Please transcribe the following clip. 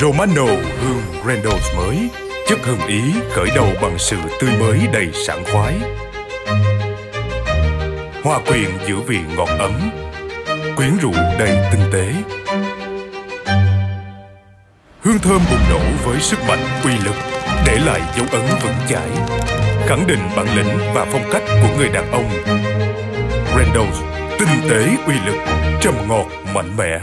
Romano hương Grandiose mới, chất hương Ý khởi đầu bằng sự tươi mới đầy sảng khoái. Hòa quyện giữa vị ngọt ấm, quyến rũ đầy tinh tế. Hương thơm bùng nổ với sức mạnh uy lực, để lại dấu ấn vững chãi, khẳng định bản lĩnh và phong cách của người đàn ông. Grandiose tinh tế uy lực, trầm ngọt mạnh mẽ.